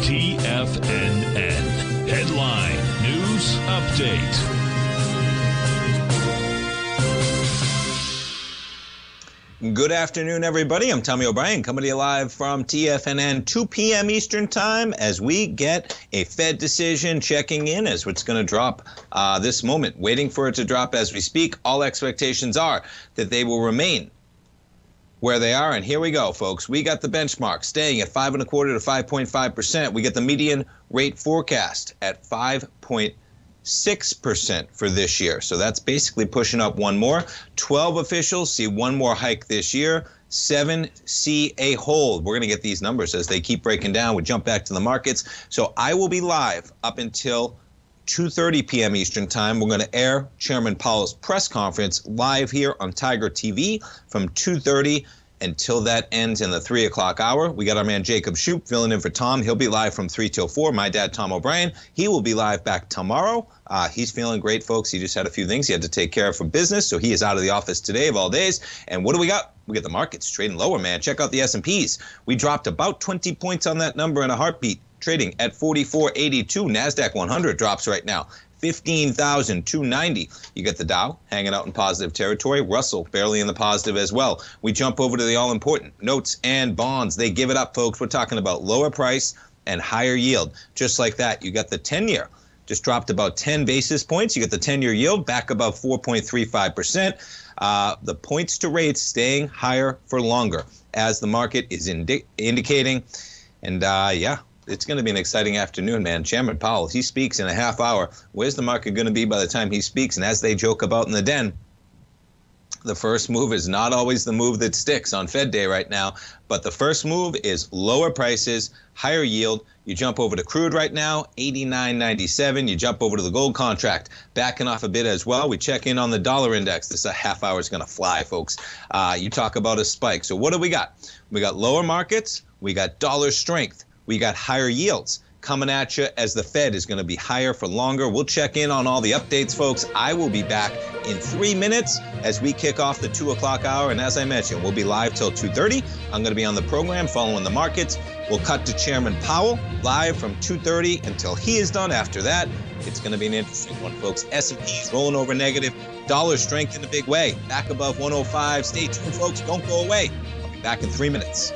TFNN. Headline News Update. Good afternoon, everybody. I'm Tommy O'Brien, coming to you live from TFNN, 2 p.m. Eastern Time, as we get a Fed decision checking in as what's going to drop this moment. Waiting for it to drop as we speak. All expectations are that they will remain where they are. And here we go, folks. We got the benchmark staying at 5.25% to 5.5%. We get the median rate forecast at 5.6% for this year. So that's basically pushing up one more. 12 officials see one more hike this year. 7 see a hold. We're going to get these numbers as they keep breaking down. We jump back to the markets. So I will be live up until 2:30 p.m. Eastern Time. We're going to air Chairman Powell's press conference live here on Tiger TV from 2:30 until that ends in the 3 o'clock hour. We got our man Jacob Shoup filling in for Tom. He'll be live from 3 till 4. My dad, Tom O'Brien, he will be live back tomorrow. He's feeling great, folks. He just had a few things he had to take care of for business, so he is out of the office today of all days. And what do we got? We get the markets trading lower, man. Check out the S&Ps. We dropped about 20 points on that number in a heartbeat. Trading at 44.82. NASDAQ 100 drops right now, 15,290. You got the Dow hanging out in positive territory. Russell barely in the positive as well. We jump over to the all-important notes and bonds. They give it up, folks. We're talking about lower price and higher yield. Just like that, you got the 10-year. Just dropped about 10 basis points. You get the 10-year yield back above 4.35%. The points to rates staying higher for longer, as the market is indicating. And, it's going to be an exciting afternoon, man. Chairman Powell, he speaks in a half hour. Where's the market going to be by the time he speaks? And as they joke about in the den, the first move is not always the move that sticks on Fed Day right now. But the first move is lower prices, higher yield. You jump over to crude right now, 89.97. You jump over to the gold contract, backing off a bit as well. We check in on the dollar index. This half hour is going to fly, folks. You talk about a spike. So what do we got? We got lower markets. We got dollar strength. We got higher yields coming at you as the Fed is going to be higher for longer. We'll check in on all the updates, folks. I will be back in 3 minutes as we kick off the 2 o'clock hour. And as I mentioned, we'll be live till 2:30. I'm going to be on the program following the markets. We'll cut to Chairman Powell live from 2:30 until he is done. After that, it's going to be an interesting one, folks. S&P's rolling over negative. Dollar strength in a big way. Back above 105. Stay tuned, folks. Don't go away. I'll be back in 3 minutes.